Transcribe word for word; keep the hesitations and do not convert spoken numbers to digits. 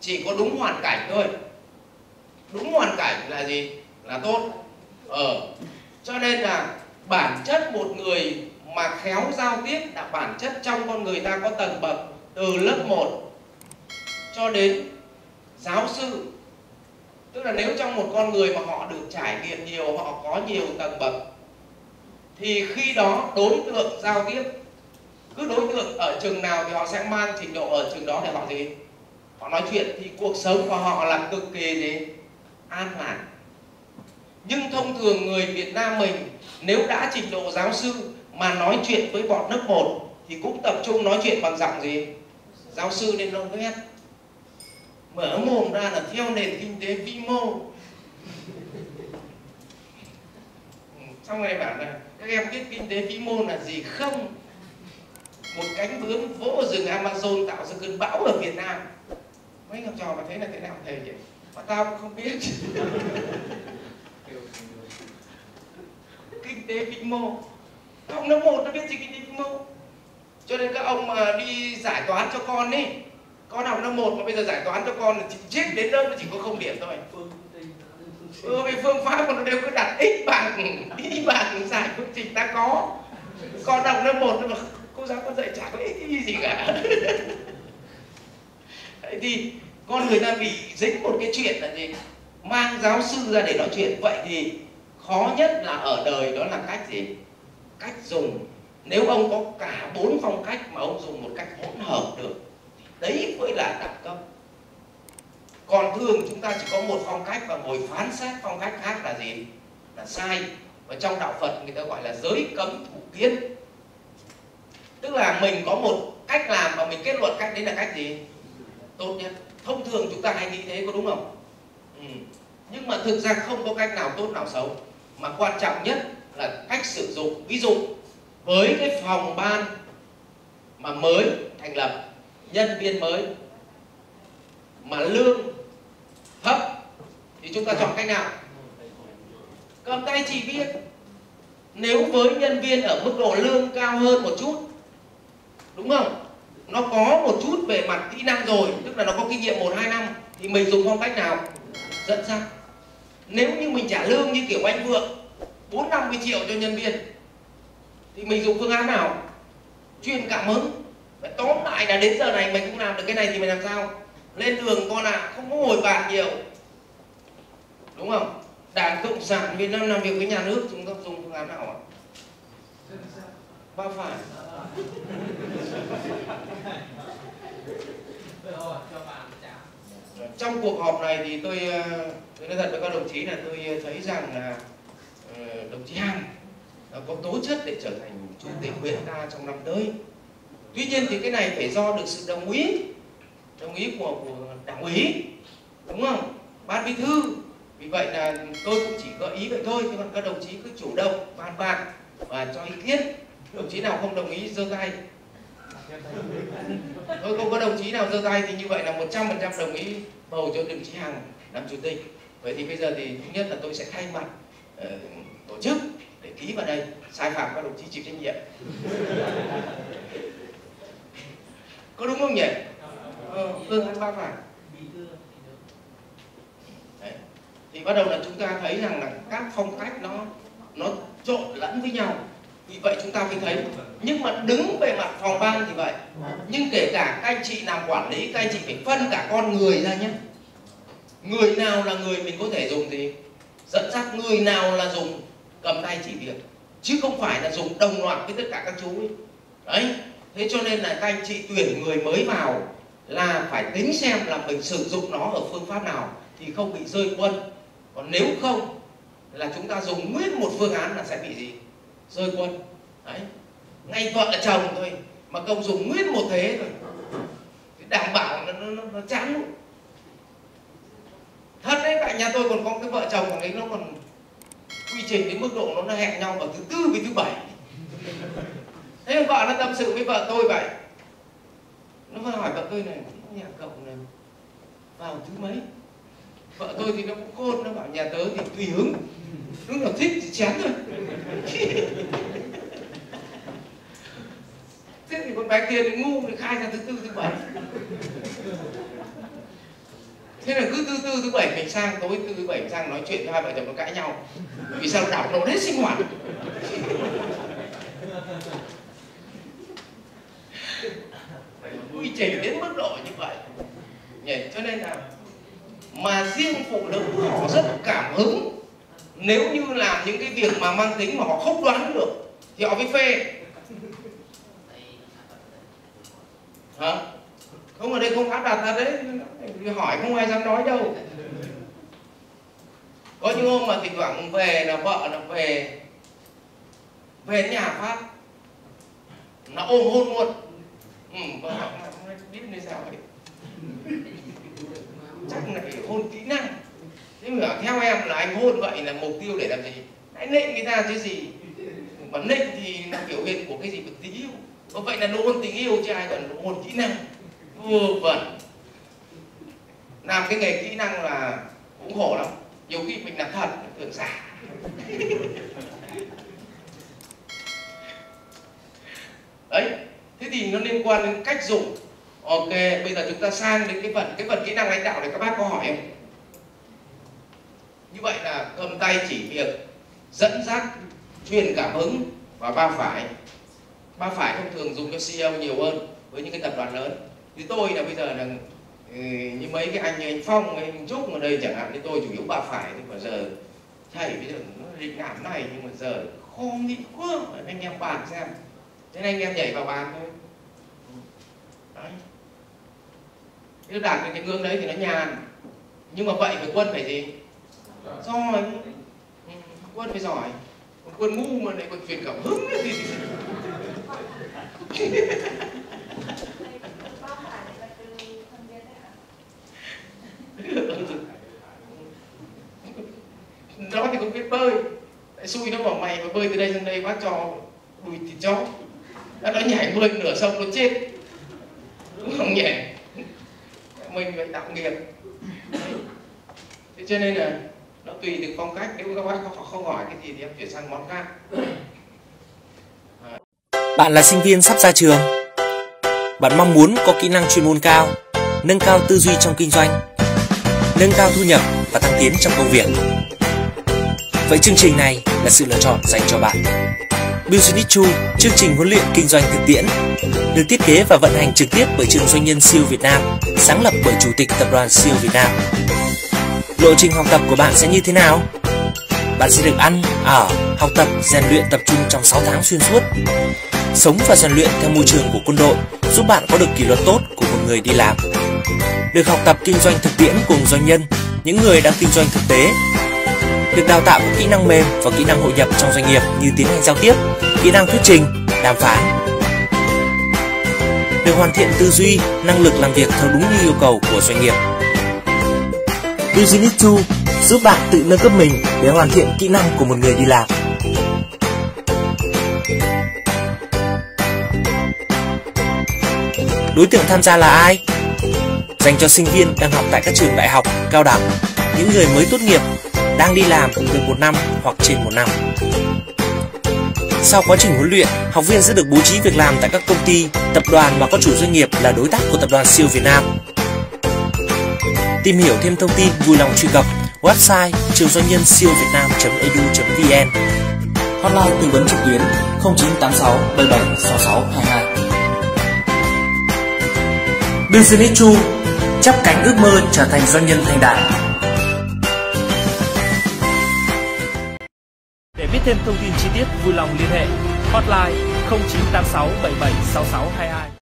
Chỉ có đúng hoàn cảnh thôi. Đúng hoàn cảnh là gì? Là tốt. Ờ. Cho nên là bản chất một người mà khéo giao tiếp là bản chất trong con người ta có tầng bậc từ lớp một cho đến giáo sư. Tức là nếu trong một con người mà họ được trải nghiệm nhiều, họ có nhiều tầng bậc, thì khi đó đối tượng giao tiếp, cứ đối tượng ở chừng nào thì họ sẽ mang trình độ ở chừng đó để họ gì? Họ nói chuyện thì cuộc sống của họ là cực kỳ gì? An lạc. Nhưng thông thường người Việt Nam mình nếu đã trình độ giáo sư mà nói chuyện với bọn lớp một thì cũng tập trung nói chuyện bằng giọng gì? Giáo sư nên lông ghét. Mở mồm ra là theo nền kinh tế vĩ mô. Xong này bảo là các em biết kinh tế vĩ mô là gì không? Một cánh bướm vỗ rừng Amazon tạo ra cơn bão ở Việt Nam. Mấy học trò mà thế là thế nào thầy vậy? Mà tao cũng không biết. Kinh tế vĩ mô. Các ông lớp một nó biết gì kinh tế vĩ mô. Cho nên các ông mà đi giải toán cho con ấy, con học lớp một mà bây giờ giải toán cho con là chỉ chết đến lớp nó chỉ có không điểm thôi. Ừ, vì phương pháp của nó đều cứ đặt x bằng, y bằng giải phương trình ta có. Con học lớp một mà cô giáo con dạy chả có ích cái gì cả. Đấy thì con người ta bị dính một cái chuyện là gì? Mang giáo sư ra để nói chuyện. Vậy thì khó nhất là ở đời đó là cách gì? Cách dùng. Nếu ông có cả bốn phong cách mà ông dùng một cách hỗn hợp được, đấy mới là đẳng cấp. Còn thường chúng ta chỉ có một phong cách và ngồi phán xét phong cách khác là gì? Là sai. Và trong đạo Phật người ta gọi là giới cấm thủ kiến. Tức là mình có một cách làm và mình kết luận cách đấy là cách gì? Tốt nhất. Thông thường chúng ta hay nghĩ thế có đúng không? Ừ. Nhưng mà thực ra không có cách nào tốt nào xấu. Mà quan trọng nhất là cách sử dụng. Ví dụ với cái phòng ban mà mới thành lập, nhân viên mới mà lương thấp thì chúng ta chọn cách nào? Cầm tay chỉ biết. Nếu với nhân viên ở mức độ lương cao hơn một chút, đúng không? Nó có một chút về mặt kỹ năng rồi, tức là nó có kinh nghiệm một hai năm, thì mình dùng phong cách nào? Dẫn dắt. Nếu như mình trả lương như kiểu anh Vượng bốn năm mươi triệu cho nhân viên thì mình dùng phương án nào? Chuyên cảm hứng. Vậy tóm lại là đến giờ này mình cũng làm được cái này thì mình làm sao? Lên đường con ạ, à, không có ngồi bàn nhiều. Đúng không? Đảng Cộng sản Việt Nam làm việc với nhà nước chúng ta dùng phương án nào ạ? Ba phải. Trong cuộc họp này thì tôi, tôi nói thật với các đồng chí là tôi thấy rằng là đồng chí Hằng có tố chất để trở thành chủ tịch huyện ta trong năm tới. Tuy nhiên thì cái này phải do được sự đồng ý, đồng ý của, của đảng ủy, đúng không? Ban bí thư. Vì vậy là tôi cũng chỉ gợi ý vậy thôi, còn các đồng chí cứ chủ động bàn bạc và cho ý kiến. Đồng chí nào không đồng ý giơ tay. Thôi không có đồng chí nào giơ tay thì như vậy là một trăm phần trăm đồng ý bầu cho đồng chí Hằng làm chủ tịch. Vậy thì bây giờ thì thứ nhất là tôi sẽ thay mặt uh, tổ chức để ký vào đây, sai phạm các đồng chí chịu trách nhiệm. Có đúng không nhỉ? Ờ, phương án ba phải. Đấy. Thì bắt đầu là chúng ta thấy rằng là các phong cách nó nó trộn lẫn với nhau. Vì vậy chúng ta mới thấy. Nhưng mà đứng về mặt phòng ban thì vậy. Nhưng kể cả các anh chị làm quản lý, các anh chị phải phân cả con người ra nhé. Người nào là người mình có thể dùng gì? Dẫn dắt. Người nào là dùng cầm tay chỉ việc, chứ không phải là dùng đồng loạt với tất cả các chú ấy. Đấy. Thế cho nên là các anh chị tuyển người mới vào là phải tính xem là mình sử dụng nó ở phương pháp nào thì không bị rơi quân. Còn nếu không là chúng ta dùng nguyên một phương án là sẽ bị gì? Rơi quân. Đấy. Ngay vợ chồng thôi mà công dùng nguyên một thế thôi thì đảm bảo nó, nó, nó chán luôn. Thật đấy, tại nhà tôi còn có cái vợ chồng còn đấy, nó còn quy trình đến mức độ nó hẹn nhau vào thứ tư với thứ bảy. Thế vợ nó tâm sự với vợ tôi vậy. Nó hỏi vợ tôi này, nhà cậu này vào thứ mấy? Vợ tôi thì nó cũng khôn, nó bảo nhà tớ thì tùy hứng, lúc nào thích thì chén thôi. Thế thì con bé kia thì ngu, thì khai ra thứ tư, thứ bảy. Thế là cứ thứ tư thứ bảy mình sang, tối thứ thứ bảy mình sang nói chuyện với hai vợ chồng nó cãi nhau. Vì sao nó đảo lộn hết sinh hoạt. Quy trình đến mức độ như vậy. Nhỉ? Cho nên là mà riêng phụ nữ họ rất cảm hứng. Nếu như là những cái việc mà mang tính mà họ không đoán được thì họ mới phê. Hả? Không, ở đây không áp đặt ra đấy, hỏi không ai dám nói đâu. Có những hôm mà thỉnh thoảng về là vợ là về về nhà phát nó ôm hôn luôn. Ừ, vợ không biết nên sao vậy, chắc là phải hôn kỹ năng. Thế mà theo em là anh hôn vậy là mục tiêu để làm gì? Anh nịnh người ta chứ gì, mà nịnh thì là biểu hiện của cái gì? Của tình yêu. Có vậy là nụ hôn tình yêu chứ ai còn nụ hôn kỹ năng. Vừa vẩn. Làm cái nghề kỹ năng là cũng khổ lắm. Nhiều khi mình làm thật, tưởng giả. Đấy, thế thì nó liên quan đến cách dùng. Ok, bây giờ chúng ta sang đến cái phần cái phần kỹ năng lãnh đạo này, các bác có hỏi không? Như vậy là cầm tay chỉ việc, dẫn dắt, truyền cảm hứng và ba phải. Ba phải thông thường dùng cho xê i ô nhiều hơn với những cái tập đoàn lớn. Như tôi là bây giờ là như mấy cái anh anh Phong, anh Trúc ở đây chẳng hạn, thì tôi chủ yếu bà phải. Thì mà giờ thầy bây giờ nó định làm này nhưng mà giờ khó nghĩ quá, anh em bàn xem. Thế nên anh em nhảy vào bàn thôi. Đấy. Thế đạt được cái ngưỡng đấy thì nó nhàn. Nhưng mà vậy phải quân phải gì? Giỏi. Quân phải giỏi. Còn quân ngu mà lại còn truyền cảm hứng thì nó thì cũng biết bơi, tại xui nó bỏ mày mà bơi từ đây sang đây bác cho đùi thịt chó, nó nó nhảy bơi nửa sông nó chết, đúng không nhỉ? Mình phải tạo nghiệp. Thế cho nên là nó tùy từng phong cách. Nếu các bác không hỏi cái gì thì em chuyển sang món khác. À. Bạn là sinh viên sắp ra trường, bạn mong muốn có kỹ năng chuyên môn cao, nâng cao tư duy trong kinh doanh, nâng cao thu nhập và thăng tiến trong công việc. Vậy chương trình này là sự lựa chọn dành cho bạn. Business to you, chương trình huấn luyện kinh doanh thực tiễn, được thiết kế và vận hành trực tiếp bởi trường Doanh nhân xê i ô Việt Nam, sáng lập bởi Chủ tịch Tập đoàn xê i ô Việt Nam. Lộ trình học tập của bạn sẽ như thế nào? Bạn sẽ được ăn, ở, học tập, rèn luyện tập trung trong sáu tháng xuyên suốt. Sống và rèn luyện theo môi trường của quân đội giúp bạn có được kỷ luật tốt của một người đi làm. Được học tập kinh doanh thực tiễn cùng doanh nhân, những người đang kinh doanh thực tế. Được đào tạo các kỹ năng mềm và kỹ năng hội nhập trong doanh nghiệp như tiến hành giao tiếp, kỹ năng thuyết trình, đàm phán. Được hoàn thiện tư duy, năng lực làm việc theo đúng như yêu cầu của doanh nghiệp. Business to you giúp bạn tự nâng cấp mình để hoàn thiện kỹ năng của một người đi làm. Đối tượng tham gia là ai? Dành cho sinh viên đang học tại các trường đại học, cao đẳng, những người mới tốt nghiệp, đang đi làm được một năm hoặc trên một năm. Sau quá trình huấn luyện, học viên sẽ được bố trí việc làm tại các công ty, tập đoàn mà có chủ doanh nghiệp là đối tác của Tập đoàn xê i ô Việt Nam. Tìm hiểu thêm thông tin, vui lòng truy cập website trường doanh nhân xê i ô việt nam chấm e d u chấm v n, hotline tư vấn trực tuyến không chín tám sáu bảy bảy sáu sáu hai hai. Business to you chắp cánh ước mơ trở thành doanh nhân thành đạt. Để biết thêm thông tin chi tiết vui lòng liên hệ hotline không chín tám sáu bảy bảy sáu sáu hai hai.